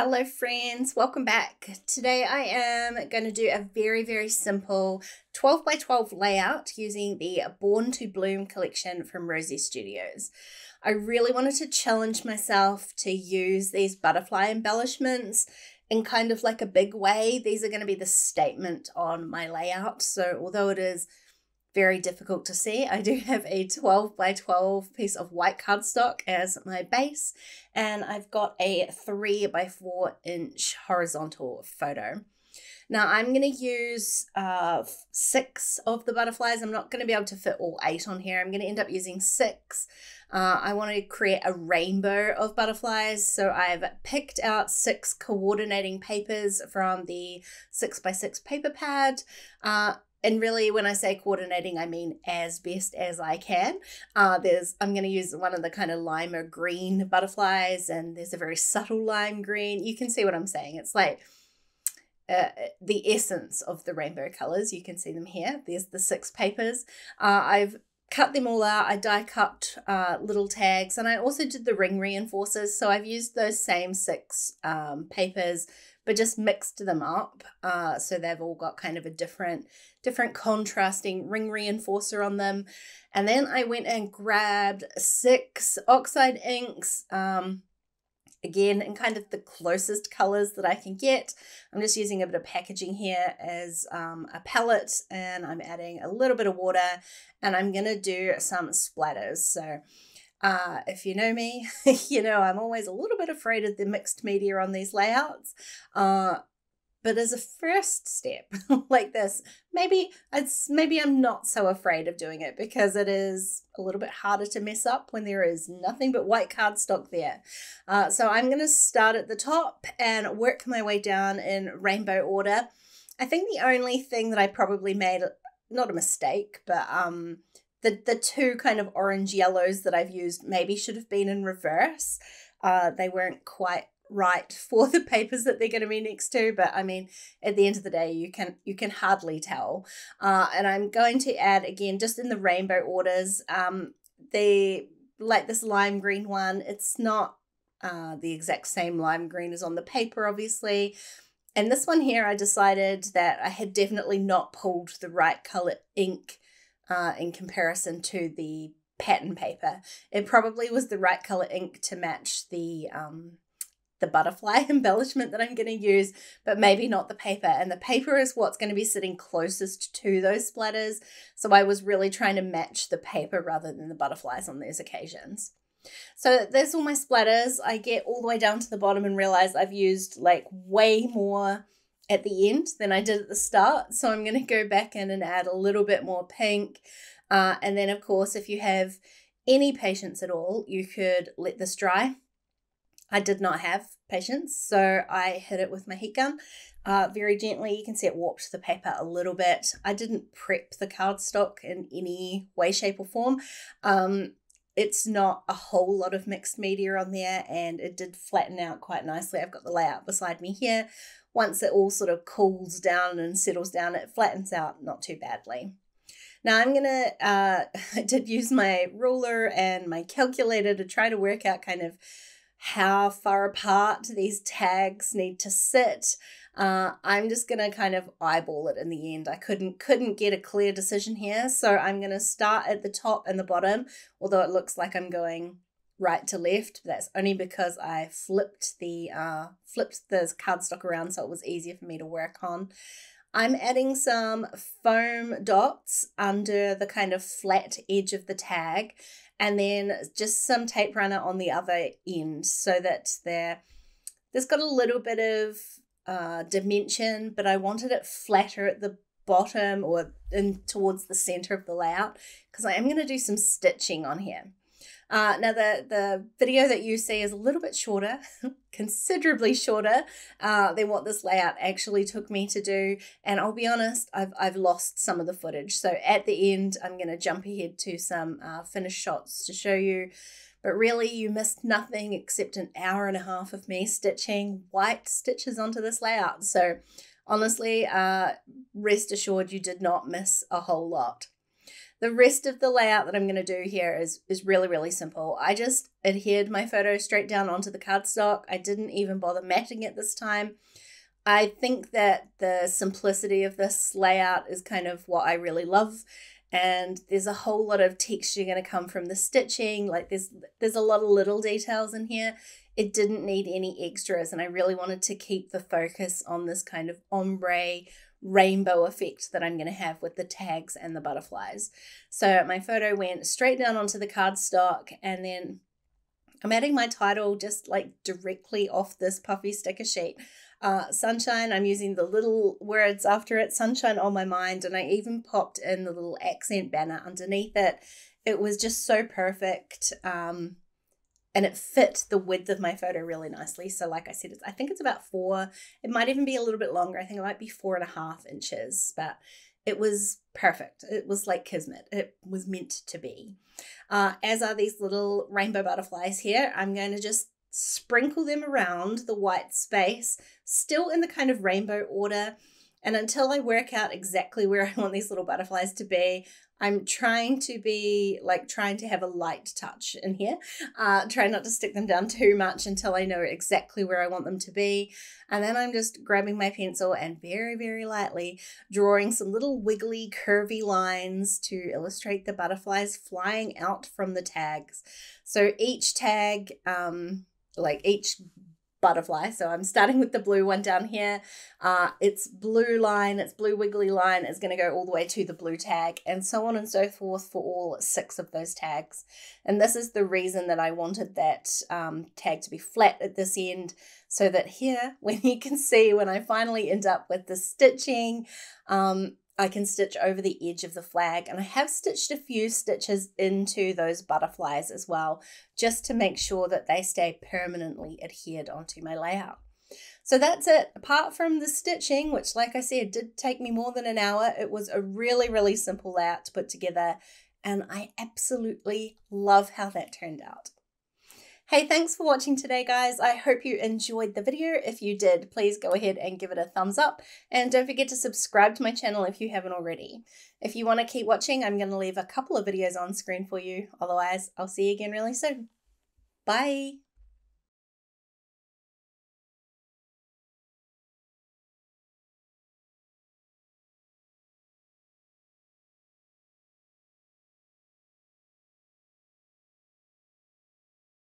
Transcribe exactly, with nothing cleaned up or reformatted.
Hello friends, welcome back. Today I am going to do a very very simple twelve by twelve layout using the Born to Bloom collection from Rosie Studios. I really wanted to challenge myself to use these butterfly embellishments in kind of like a big way. These are going to be the statement on my layout, so although it is very difficult to see, I do have a twelve by twelve piece of white cardstock as my base, and I've got a three by four inch horizontal photo. Now I'm going to use uh, six of the butterflies. I'm not going to be able to fit all eight on here. I'm going to end up using six. Uh, I want to create a rainbow of butterflies, so I've picked out six coordinating papers from the six by six paper pad. Uh, And really, when I say coordinating, I mean as best as I can. Uh, there's I'm going to use one of the kind of lime or green butterflies, and there's a very subtle lime green. You can see what I'm saying. It's like uh, the essence of the rainbow colors. You can see them here. There's the six papers. Uh, I've cut them all out. I die cut uh, little tags, and I also did the ring reinforcers. So I've used those same six um, papers, but just mixed them up. Uh, so they've all got kind of a different, different contrasting ring reinforcer on them. And then I went and grabbed six oxide inks, um, again, in kind of the closest colors that I can get. I'm just using a bit of packaging here as um, a palette, and I'm adding a little bit of water, and I'm gonna do some splatters. So Uh, if you know me, you know I'm always a little bit afraid of the mixed media on these layouts. Uh, but as a first step like this, maybe it's maybe I'm not so afraid of doing it, because it is a little bit harder to mess up when there is nothing but white cardstock there. Uh, so I'm going to start at the top and work my way down in rainbow order. I think the only thing that I probably made, not a mistake, but um. The, the two kind of orange yellows that I've used maybe should have been in reverse. Uh, they weren't quite right for the papers that they're going to be next to, but I mean, at the end of the day, you can you can hardly tell. Uh, and I'm going to add, again, just in the rainbow orders, um, the, like this lime green one, it's not uh, the exact same lime green as on the paper, obviously. And this one here, I decided that I had definitely not pulled the right color ink Uh, in comparison to the pattern paper. It probably was the right color ink to match the um, the butterfly embellishment that I'm going to use, but maybe not the paper. And the paper is what's going to be sitting closest to those splatters, so I was really trying to match the paper rather than the butterflies on these occasions. So there's all my splatters. I get all the way down to the bottom and realize I've used like way more at the end than I did at the start. So I'm gonna go back in and add a little bit more pink. Uh, and then of course, if you have any patience at all, you could let this dry. I did not have patience, so I hit it with my heat gun uh, very gently. You can see it warped the paper a little bit. I didn't prep the cardstock in any way, shape or form. Um, It's not a whole lot of mixed media on there, and it did flatten out quite nicely. I've got the layout beside me here. Once it all sort of cools down and settles down, it flattens out not too badly. Now I'm gonna, uh, I did use my ruler and my calculator to try to work out kind of how far apart these tags need to sit. Uh, I'm just gonna kind of eyeball it in the end. I couldn't couldn't get a clear decision here, so I'm gonna start at the top and the bottom, although it looks like I'm going right to left. That's only because I flipped the uh, flipped the cardstock around, so it was easier for me to work on. I'm adding some foam dots under the kind of flat edge of the tag, and then just some tape runner on the other end, so that they're, there's got a little bit of Uh, dimension, but I wanted it flatter at the bottom or in towards the center of the layout, because I am going to do some stitching on here. Uh, now the, the video that you see is a little bit shorter, considerably shorter uh, than what this layout actually took me to do, and I'll be honest, I've, I've lost some of the footage, so at the end I'm going to jump ahead to some uh, finished shots to show you. But really, you missed nothing except an hour and a half of me stitching white stitches onto this layout. So honestly, uh, rest assured, you did not miss a whole lot. The rest of the layout that I'm going to do here is, is really, really simple. I just adhered my photo straight down onto the cardstock. I didn't even bother matting it this time. I think that the simplicity of this layout is kind of what I really love. And there's a whole lot of texture going to come from the stitching. Like there's there's a lot of little details in here. It didn't need any extras, and I really wanted to keep the focus on this kind of ombre rainbow effect that I'm going to have with the tags and the butterflies. So my photo went straight down onto the cardstock, and then I'm adding my title just like directly off this puffy sticker sheet. Uh, sunshine, I'm using the little words after it, Sunshine on My Mind, and I even popped in the little accent banner underneath it. It was just so perfect, um, and it fit the width of my photo really nicely. So like I said, it's, I think it's about four. It might even be a little bit longer. I think it might be four and a half inches, but it was perfect. It was like kismet. It was meant to be. Uh, as are these little rainbow butterflies here. I'm going to just sprinkle them around the white space, still in the kind of rainbow order. And until I work out exactly where I want these little butterflies to be, I'm trying to be like trying to have a light touch in here. Uh, try not to stick them down too much until I know exactly where I want them to be. And then I'm just grabbing my pencil and very, very lightly drawing some little wiggly, curvy lines to illustrate the butterflies flying out from the tags. So each tag, um, like each butterfly. So I'm starting with the blue one down here. Uh, it's blue line, it's blue wiggly line is going to go all the way to the blue tag, and so on and so forth for all six of those tags. And this is the reason that I wanted that um, tag to be flat at this end, so that here, when you can see, when I finally end up with the stitching, um, I can stitch over the edge of the flag. And I have stitched a few stitches into those butterflies as well, just to make sure that they stay permanently adhered onto my layout. So that's it. Apart from the stitching, which like I said, did take me more than an hour, it was a really, really simple layout to put together. And I absolutely love how that turned out. Hey, thanks for watching today, guys. I hope you enjoyed the video. If you did, please go ahead and give it a thumbs up, and don't forget to subscribe to my channel if you haven't already. If you want to keep watching, I'm going to leave a couple of videos on screen for you. Otherwise, I'll see you again really soon. Bye.